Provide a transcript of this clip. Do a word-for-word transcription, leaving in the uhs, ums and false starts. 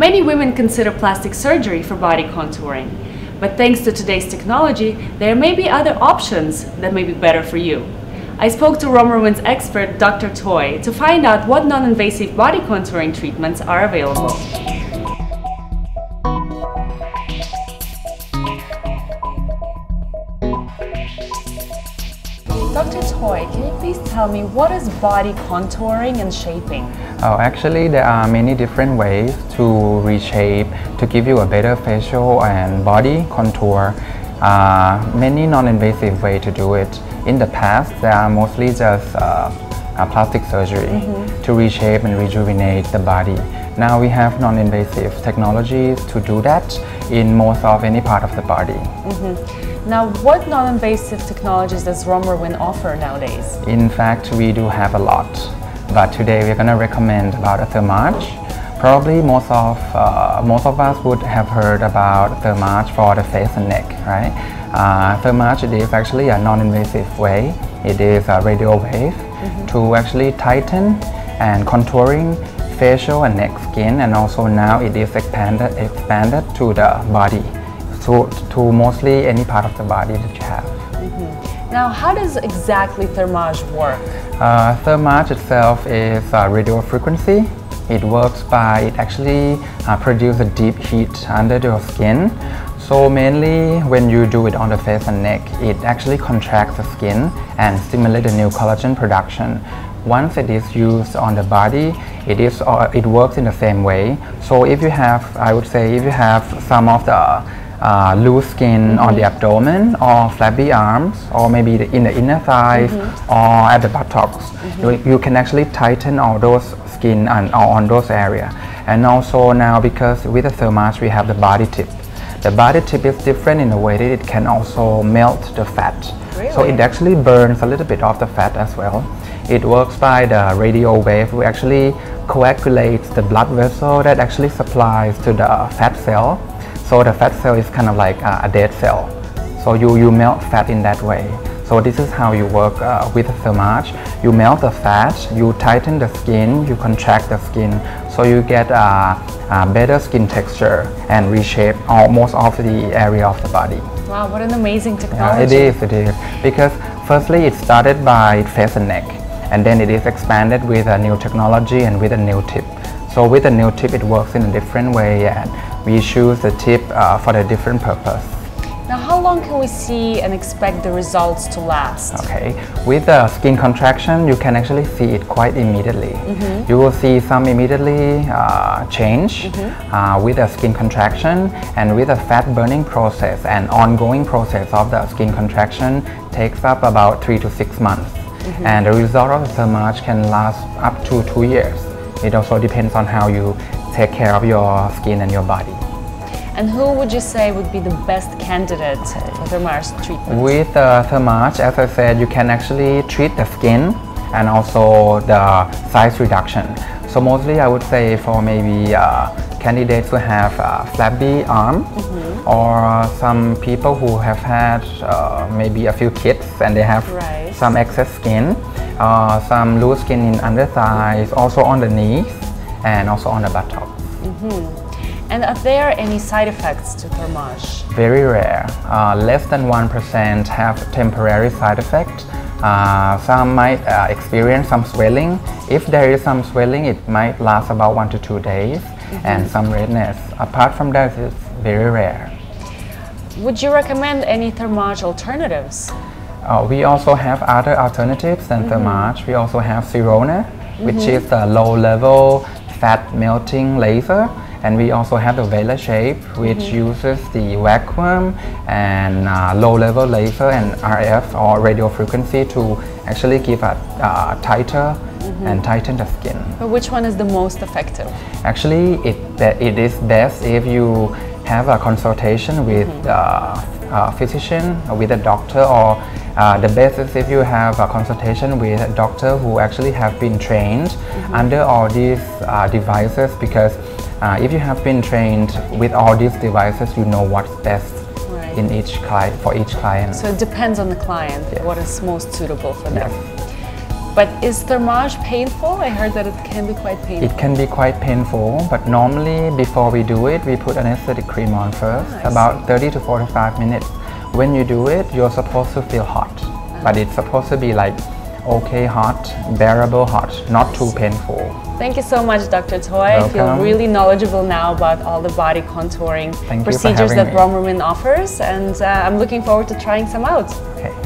Many women consider plastic surgery for body contouring, but thanks to today's technology, there may be other options that may be better for you. I spoke to Romrawin's expert, Doctor Toy, to find out what non-invasive body contouring treatments are available. Doctor Toy, can you please tell me what is body contouring and shaping? Oh, actually there are many different ways to reshape to give you a better facial and body contour. Uh, many non-invasive ways to do it. In the past, there are mostly just uh, plastic surgery mm-hmm. to reshape and rejuvenate the body. Now we have non-invasive technologies to do that in most of any part of the body. Mm-hmm. Now, what non-invasive technologies does Romrawin offer nowadays? In fact, we do have a lot, but today we're going to recommend about a Thermage. Probably most of, uh, most of us would have heard about Thermage for the face and neck, right? Uh, Thermage is actually a non-invasive way. It is a radio wave mm-hmm. to actually tighten and contouring facial and neck skin, and also now it is expanded, expanded to the body. To, to mostly any part of the body that you have. Mm-hmm. Now, how does exactly Thermage work? Uh, Thermage itself is uh, radio frequency. It works by, it actually uh, produces a deep heat under your skin. So mainly when you do it on the face and neck, it actually contracts the skin and stimulates the new collagen production. Once it is used on the body, it is uh, it works in the same way. So if you have, I would say, if you have some of the Uh, loose skin mm-hmm. on the abdomen or flabby arms, or maybe the, in the inner thighs mm-hmm. or at the buttocks, mm-hmm. you, you can actually tighten all those skin and or on those areas. And also now, because with the Thermage we have the body tip. The body tip is different in the way that it can also melt the fat. Really? So it actually burns a little bit of the fat as well. It works by the radio wave, which actually coagulates the blood vessel that actually supplies to the fat cell. So the fat cell is kind of like uh, a dead cell. So you, you melt fat in that way. So this is how you work uh, with the Thermage. You melt the fat, you tighten the skin, you contract the skin. So you get uh, a better skin texture and reshape almost of the area of the body. Wow, what an amazing technology. Yeah, it is, it is. Because firstly it started by face and neck. And then it is expanded with a new technology and with a new tip. So with the new tip, it works in a different way, and we choose the tip uh, for a different purpose. Now, how long can we see and expect the results to last? Okay, with the skin contraction, you can actually see it quite immediately. Mm-hmm. You will see some immediately uh, change mm-hmm. uh, with the skin contraction, and with the fat burning process and ongoing process of the skin contraction takes up about three to six months. Mm-hmm. And the result of the Thermage can last up to two years. It also depends on how you take care of your skin and your body. And who would you say would be the best candidate for Thermage treatment? With uh, Thermage, as I said, you can actually treat the skin and also the size reduction. So mostly I would say for maybe uh, candidates who have uh, flabby arm mm-hmm. or some people who have had uh, maybe a few kids and they have right. some excess skin. Uh, some loose skin in under thighs, also on the knees and also on the buttock. Mm-hmm. And are there any side effects to Thermage? Very rare. Uh, less than one percent have temporary side effects. Uh, some might uh, experience some swelling. If there is some swelling, it might last about one to two days mm-hmm. and some redness. Apart from that, it's very rare. Would you recommend any Thermage alternatives? Uh, we also have other alternatives than mm-hmm. Thermage. We also have Sirona, mm-hmm. which is the low-level fat melting laser, and we also have the VelaShape, which mm-hmm. uses the vacuum and uh, low-level laser and R F or radio frequency to actually give a uh, tighter mm-hmm. and tighten the skin. But which one is the most effective? Actually, it it is best if you have a consultation with. Mm-hmm. Uh, Uh, physician or with a doctor, or uh, the best is if you have a consultation with a doctor who actually have been trained mm-hmm. under all these uh, devices, because uh, if you have been trained with all these devices, you know what's best right. in each client for each client. So it depends on the client yes. what is most suitable for them. Yes. But is Thermage painful? I heard that it can be quite painful. It can be quite painful, but normally before we do it, we put anesthetic cream on first, ah, about thirty to forty-five minutes. When you do it, you're supposed to feel hot, ah. but it's supposed to be like okay hot, bearable hot, not too painful. Thank you so much, Doctor Toy. Welcome. I feel really knowledgeable now about all the body contouring Thank procedures that Romrawin offers, and uh, I'm looking forward to trying some out. Okay.